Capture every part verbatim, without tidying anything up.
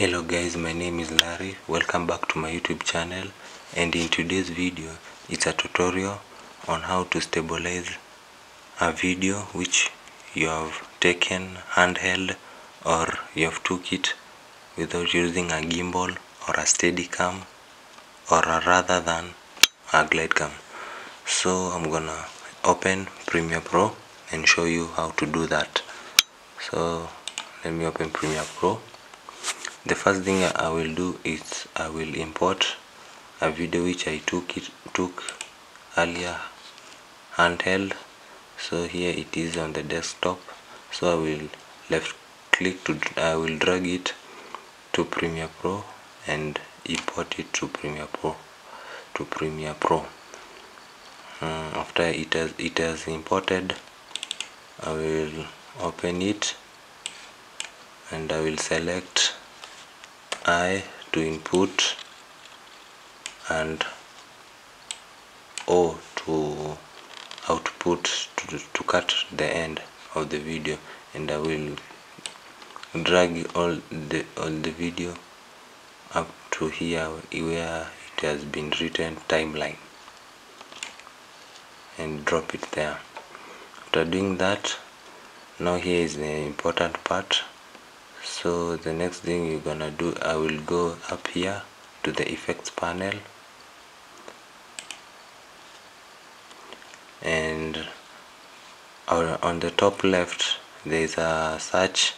Hello guys, my name is Larry. Welcome back to my YouTube channel, and in today's video it's a tutorial on how to stabilize a video which you have taken handheld, or you have took it without using a gimbal or a steady cam or a, rather than a glide cam. So I'm gonna open Premiere Pro and show you how to do that. So let me open Premiere Pro. The first thing I will do is I will import a video which I took it took earlier handheld. So here it is on the desktop. So I will left click to I will drag it to Premiere Pro and import it to Premiere Pro to Premiere Pro. Um, after it has it has imported, I will open it and I will select I to input and O to output to, to cut the end of the video, and I will drag all the all the video up to here where it has been written timeline and drop it there. After doing that, now here is the important part. So the next thing you're gonna do, I will go up here to the effects panel, and on the top left there's a search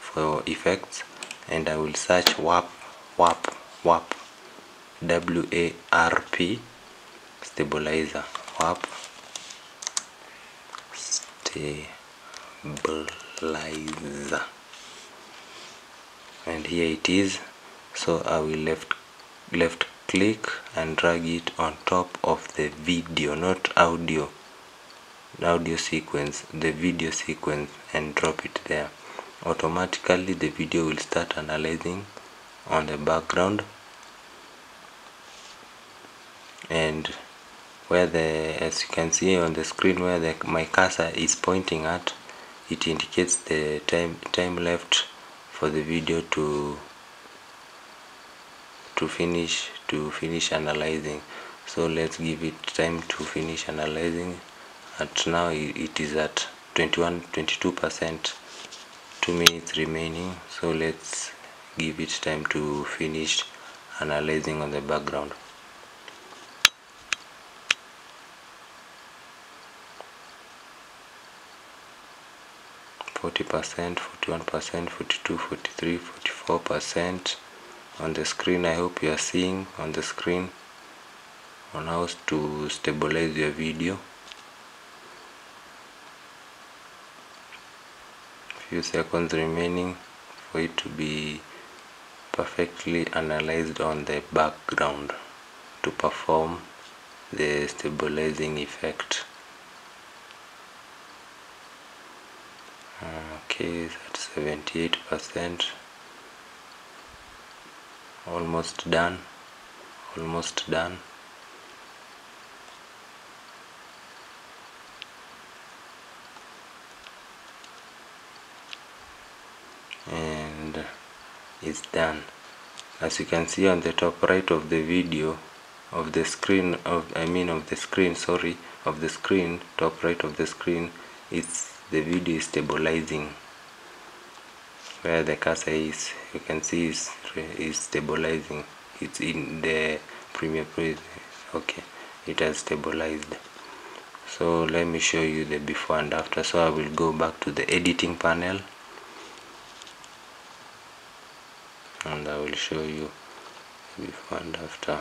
for effects, and I will search warp warp warp W A R P stabilizer, warp stabilizer, and here it is. So I will left left click and drag it on top of the video, not audio audio sequence, the video sequence, and drop it there. Automatically the video will start analyzing on the background, and where the as you can see on the screen where the, my cursor is pointing at, it indicates the time time left for the video to to finish to finish analyzing. So let's give it time to finish analyzing. At now it is at twenty-one twenty-two percent, two minutes remaining. So let's give it time to finish analyzing on the background. forty percent, forty-one percent, forty-two, forty-three, forty-four percent on the screen. I hope you are seeing on the screen on how to stabilize your video. Few seconds remaining for it to be perfectly analyzed on the background to perform the stabilizing effect. Okay, that's seventy-eight percent, almost done, almost done. And it's done. As you can see on the top right of the video, of the screen, of I mean of the screen, sorry, of the screen, top right of the screen, it's the video is stabilizing. Where the cursor is, you can see is is stabilizing. It's in the Premiere Pro. Okay, it has stabilized. So let me show you the before and after. So I will go back to the editing panel, and I will show you before and after.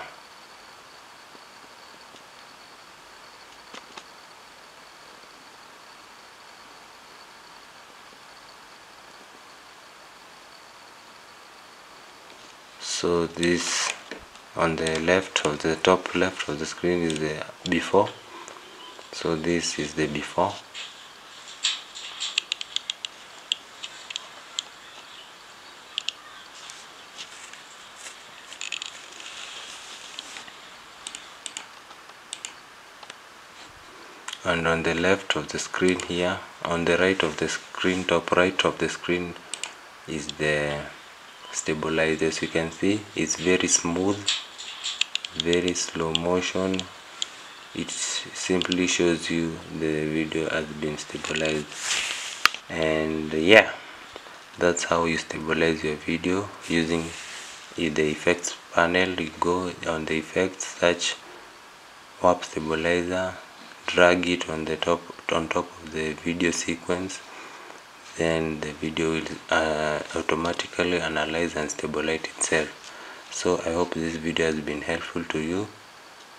So this on the left of the top left of the screen is the before. So this is the before, and on the left of the screen here, on the right of the screen, top right of the screen is the stabilized. As you can see, it's very smooth, very slow motion. It simply shows you the video has been stabilized. And yeah, that's how you stabilize your video using the effects panel. You go on the effects, search warp stabilizer, drag it on the top on top of the video sequence, then the video will uh, automatically analyze and stabilize itself. So I hope this video has been helpful to you.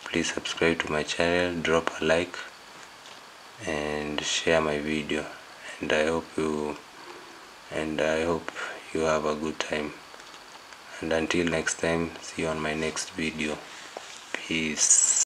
Please subscribe to my channel, drop a like and share my video, and I hope you and I hope you have a good time, and until next time, see you on my next video. Peace.